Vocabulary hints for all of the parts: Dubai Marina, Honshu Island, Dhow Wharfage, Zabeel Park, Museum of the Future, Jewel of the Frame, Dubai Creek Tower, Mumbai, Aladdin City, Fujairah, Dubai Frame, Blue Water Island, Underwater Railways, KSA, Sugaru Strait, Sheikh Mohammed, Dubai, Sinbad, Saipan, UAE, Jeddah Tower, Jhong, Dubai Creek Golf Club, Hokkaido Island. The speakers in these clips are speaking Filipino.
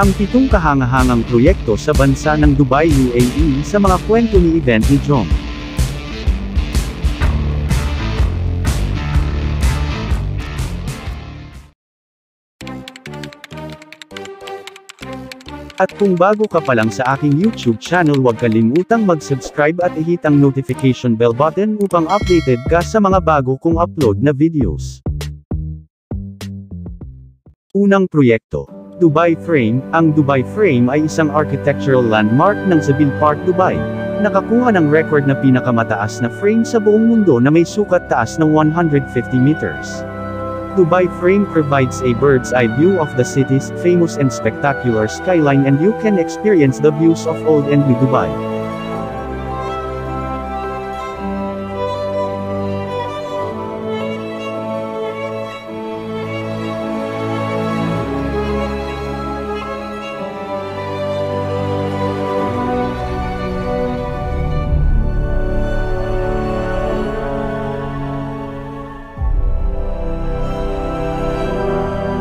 ang 7 kahangahangang proyekto sa bansa ng Dubai UAE sa mga kwento ni event ni Jhong. At kung bago ka pa lang sa aking YouTube channel, huwag kalimutang mag-subscribe at i-hit ang notification bell button upang updated ka sa mga bago kong upload na videos. Unang proyekto, Dubai Frame. Ang Dubai Frame ay isang architectural landmark ng Zabeel Park, Dubai. Nakakuha ng record na pinakamataas na frame sa buong mundo na may sukat taas ng 150 meters. Dubai Frame provides a bird's-eye view of the city's famous and spectacular skyline, and you can experience the views of old and new Dubai.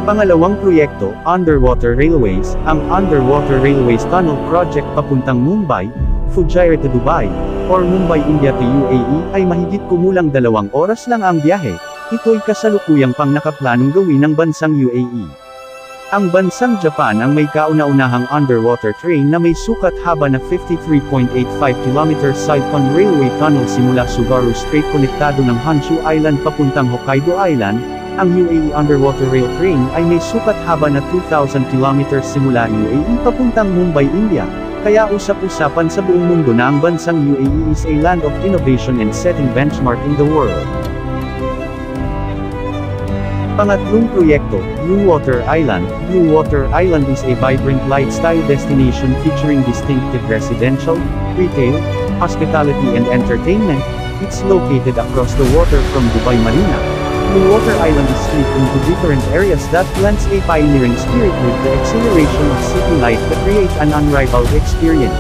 Pangalawang proyekto, Underwater Railways. Ang Underwater Railways Tunnel Project papuntang Mumbai, Fujairah to Dubai, or Mumbai, India to UAE ay mahigit kumulang 2 oras lang ang biyahe. Ito'y kasalukuyang pang nakaplanong gawin ng bansang UAE. Ang bansang Japan ang may kauna-unahang underwater train na may sukat haba na 53.85 km Saipan Railway Tunnel simula Sugaru Strait, konektado ng Honshu Island papuntang Hokkaido Island. Ang UAE Underwater Rail Train ay may sukat haba na 2,000 km simula UAE papuntang Mumbai, India, kaya usap-usapan sa buong mundo na ang bansang UAE is a land of innovation and setting benchmark in the world. Pangatlong proyekto, Blue Water Island. Blue Water Island is a vibrant lifestyle destination featuring distinctive residential, retail, hospitality and entertainment. It's located across the water from Dubai Marina. Blue Water Island is split into different areas that blends a pioneering spirit with the exhilaration of city life that creates an unrivaled experience.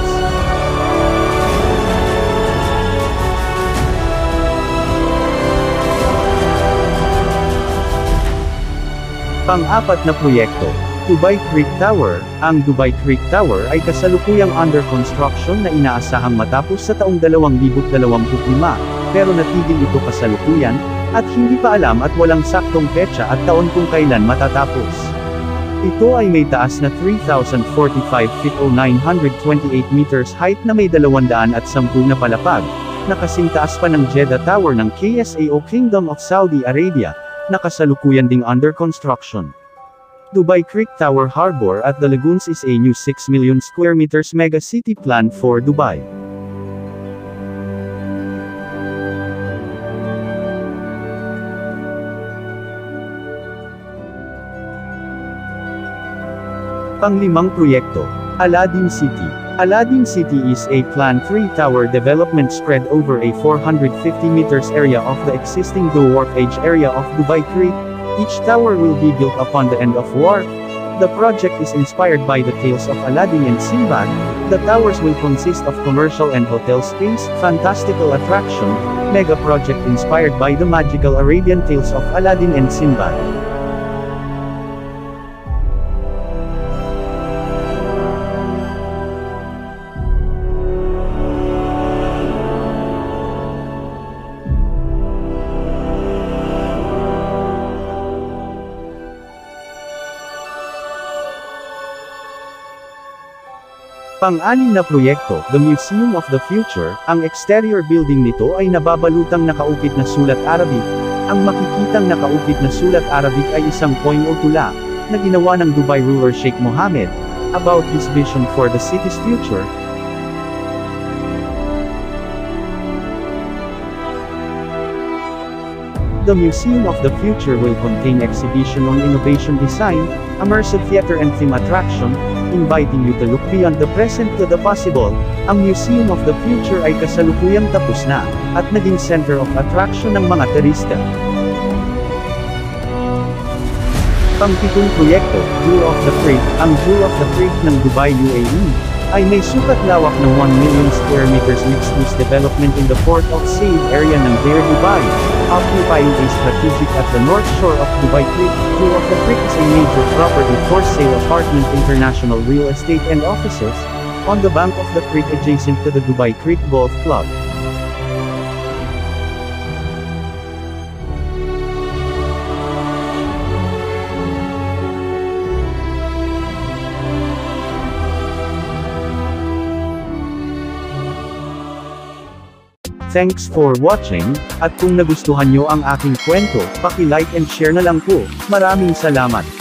Pang-apat na proyekto, Dubai Creek Tower. Ang Dubai Creek Tower ay kasalukuyang under construction na inaasahang matapos sa taong 2025, pero natigil ito kasalukuyan, at hindi pa alam at walang saktong petsa at taon kung kailan matatapos. Ito ay may taas na 3,045 feet o 928 meters height na may 210 na palapag, na kasing taas pa ng Jeddah Tower ng KSA o Kingdom of Saudi Arabia, na kasalukuyan ding under construction. Dubai Creek Tower Harbor at the Lagoons is a new 6 million square meters mega city plan for Dubai. Panglimang proyekto, Aladdin City. Aladdin City is a planned 3-tower development spread over a 450 meters area of the existing Dhow Wharfage area of Dubai Creek. Each tower will be built upon the end of wharf. The project is inspired by the tales of Aladdin and Sinbad. The towers will consist of commercial and hotel space, fantastical attraction, mega project inspired by the magical Arabian tales of Aladdin and Sinbad. Pang-anim na proyekto, The Museum of the Future. Ang exterior building nito ay nababalutang nakaukit na sulat Arabic. Ang makikitang nakaukit na sulat Arabic ay isang poem o tula, na ginawa ng Dubai ruler Sheikh Mohammed, about his vision for the city's future. The Museum of the Future will contain exhibition on innovation design, immersive theater and theme attraction, inviting you to look beyond the present to the possible. Ang Museum of the Future ay kasalukuyang tapos na, at naging center of attraction ng mga turista. Pang-pitong proyekto, Jewel of the Frame. Ang Jewel of the Frame ng Dubai UAE ay may sukat lawak ng 1 million square meters mixed-use development in the Port of Said area ng Deir Dubai, occupying a strategic at the north shore of Dubai Creek. Jewel of the Frame is a major property for sale apartment, international real estate and offices, on the bank of the creek adjacent to the Dubai Creek Golf Club. Thanks for watching, at kung nagustuhan nyo ang aking kwento, paki-like and share na lang po. Maraming salamat!